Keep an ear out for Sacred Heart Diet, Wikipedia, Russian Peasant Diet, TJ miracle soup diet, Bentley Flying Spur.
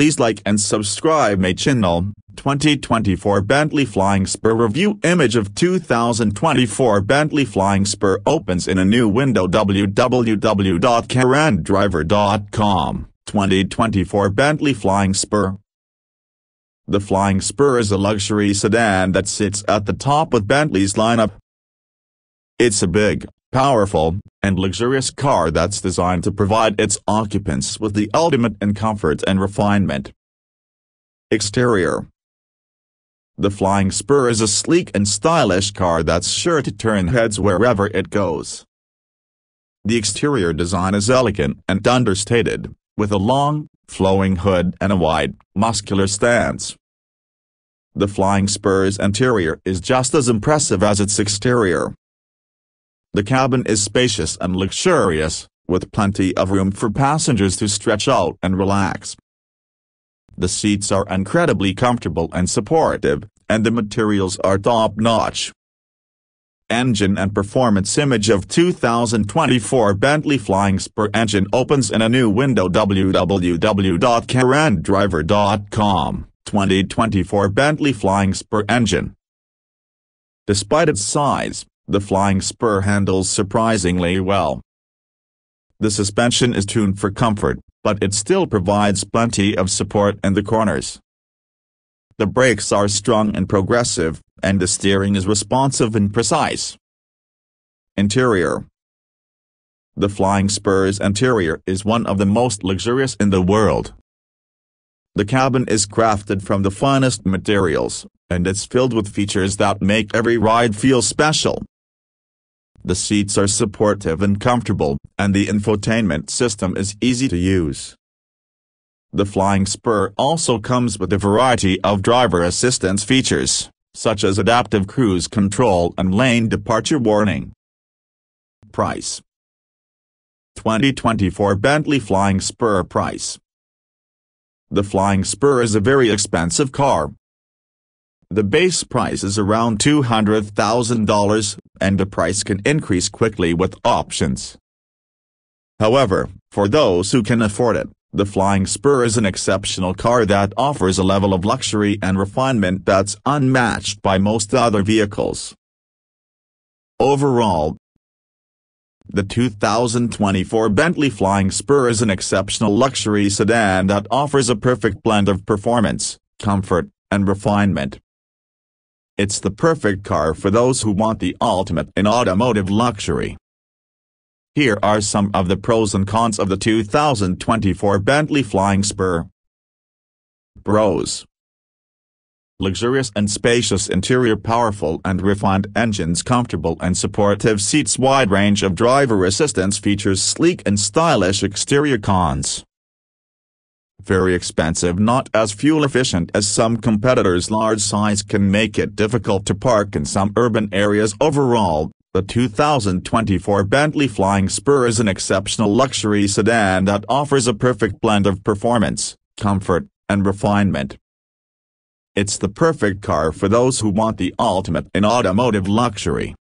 Please like and subscribe my channel. 2024 Bentley Flying Spur review. Image of 2024 Bentley Flying Spur opens in a new window. www.caranddriver.com. 2024 Bentley Flying Spur. The Flying Spur is a luxury sedan that sits at the top of Bentley's lineup. It's a big, powerful, and luxurious car that's designed to provide its occupants with the ultimate in comfort and refinement. Exterior. The Flying Spur is a sleek and stylish car that's sure to turn heads wherever it goes. The exterior design is elegant and understated, with a long, flowing hood and a wide, muscular stance. The Flying Spur's interior is just as impressive as its exterior. The cabin is spacious and luxurious, with plenty of room for passengers to stretch out and relax. The seats are incredibly comfortable and supportive, and the materials are top-notch. Engine and performance. Image of 2024 Bentley Flying Spur engine opens in a new window. www.caranddriver.com. 2024 Bentley Flying Spur engine. Despite its size, the Flying Spur handles surprisingly well. The suspension is tuned for comfort, but it still provides plenty of support in the corners. The brakes are strong and progressive, and the steering is responsive and precise. Interior. The Flying Spur's interior is one of the most luxurious in the world. The cabin is crafted from the finest materials, and it's filled with features that make every ride feel special. The seats are supportive and comfortable, and the infotainment system is easy to use. The Flying Spur also comes with a variety of driver assistance features, such as adaptive cruise control and lane departure warning. Price. 2024 Bentley Flying Spur price. The Flying Spur is a very expensive car. The base price is around $200,000, and the price can increase quickly with options. However, for those who can afford it, the Flying Spur is an exceptional car that offers a level of luxury and refinement that's unmatched by most other vehicles. Overall, the 2024 Bentley Flying Spur is an exceptional luxury sedan that offers a perfect blend of performance, comfort, and refinement. It's the perfect car for those who want the ultimate in automotive luxury. Here are some of the pros and cons of the 2024 Bentley Flying Spur. Pros. Luxurious and spacious interior, powerful and refined engines, comfortable and supportive seats, wide range of driver assistance features, sleek and stylish exterior. Cons. Very expensive, not as fuel efficient as some competitors. Large size can make it difficult to park in some urban areas. Overall, the 2024 Bentley Flying Spur is an exceptional luxury sedan that offers a perfect blend of performance, comfort, and refinement. It's the perfect car for those who want the ultimate in automotive luxury.